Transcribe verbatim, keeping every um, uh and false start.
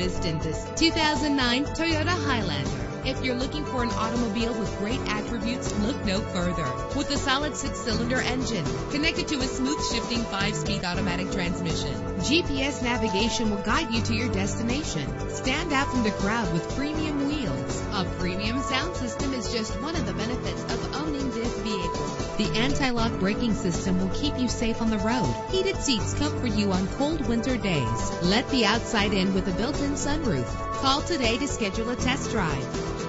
noticed in this two thousand nine Toyota Highlander. If you're looking for an automobile with great attributes, look no further. With a solid six-cylinder engine connected to a smooth shifting five-speed automatic transmission, G P S navigation will guide you to your destination. Stand out from the crowd with premium wheels. A premium sound system is just one of the benefits of owning this vehicle. The anti-lock braking system will keep you safe on the road. Heated seats comfort you on cold winter days. Let the outside in with a built-in sunroof. Call today to schedule a test drive.